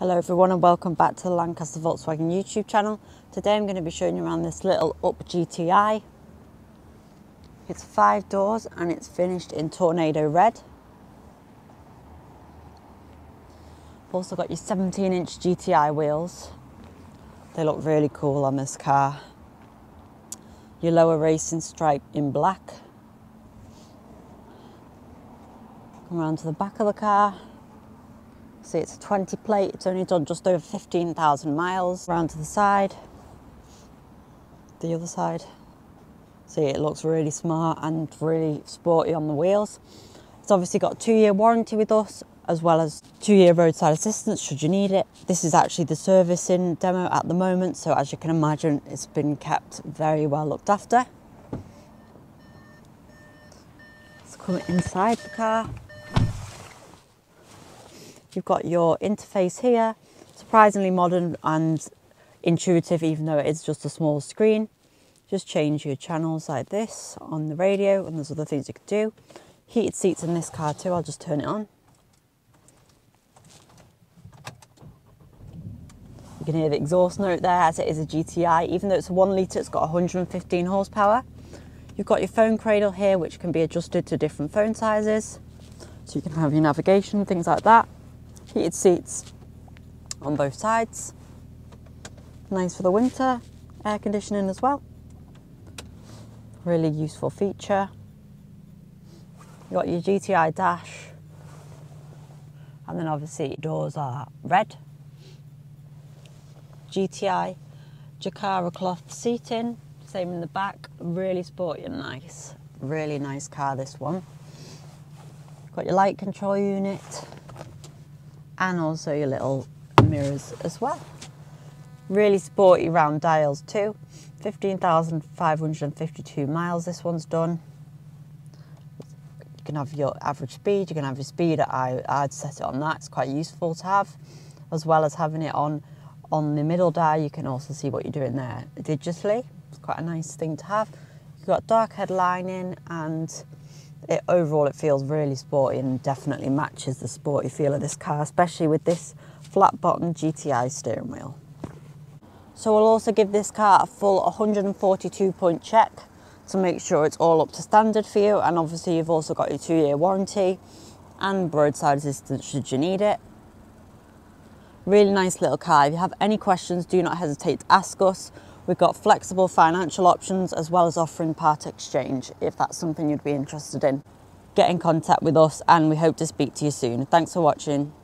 Hello everyone and welcome back to the Lancaster Volkswagen YouTube channel. Today I'm going to be showing you around this little Up! GTI. It's 5 doors and it's finished in Tornado Red. I've also got your 17-inch GTI wheels. They look really cool on this car. Your lower racing stripe in black. Come around to the back of the car. See, it's a 20 plate, it's only done just over 15,000 miles. Round to the side, the other side. See, it looks really smart and really sporty on the wheels. It's obviously got a 2-year warranty with us, as well as 2-year roadside assistance should you need it. This is actually the servicing demo at the moment, so as you can imagine, it's been kept very well looked after. Let's come inside the car. You've got your interface here, surprisingly modern and intuitive, even though it is just a small screen. Just change your channels like this on the radio, and there's other things you could do. Heated seats in this car too, I'll just turn it on. You can hear the exhaust note there, as it is a GTI. Even though it's a 1 litre, it's got 115 horsepower. You've got your phone cradle here, which can be adjusted to different phone sizes. So you can have your navigation, things like that. Heated seats on both sides, nice for the winter, air conditioning as well, really useful feature. You got your GTI dash, and then obviously doors are red. GTI Jakara cloth seating, same in the back, really sporty and nice, really nice car this one. Got your light control unit, and also your little mirrors as well. Really sporty round dials too. 15,552 miles this one's done. You can have your average speed, you can have your speed, I'd set it on that, it's quite useful to have. As well as having it on the middle dial, you can also see what you're doing there digitally. It's quite a nice thing to have. You've got dark headlining, and overall it feels really sporty and definitely matches the sporty feel of this car, especially with this flat bottom GTI steering wheel. So we'll also give this car a full 142-point check to make sure it's all up to standard for you, and obviously you've also got your 2-year warranty and roadside assistance should you need it. Really nice little car. If you have any questions, do not hesitate to ask us. We've got flexible financial options as well as offering part exchange if that's something you'd be interested in. Get in contact with us and we hope to speak to you soon. Thanks for watching.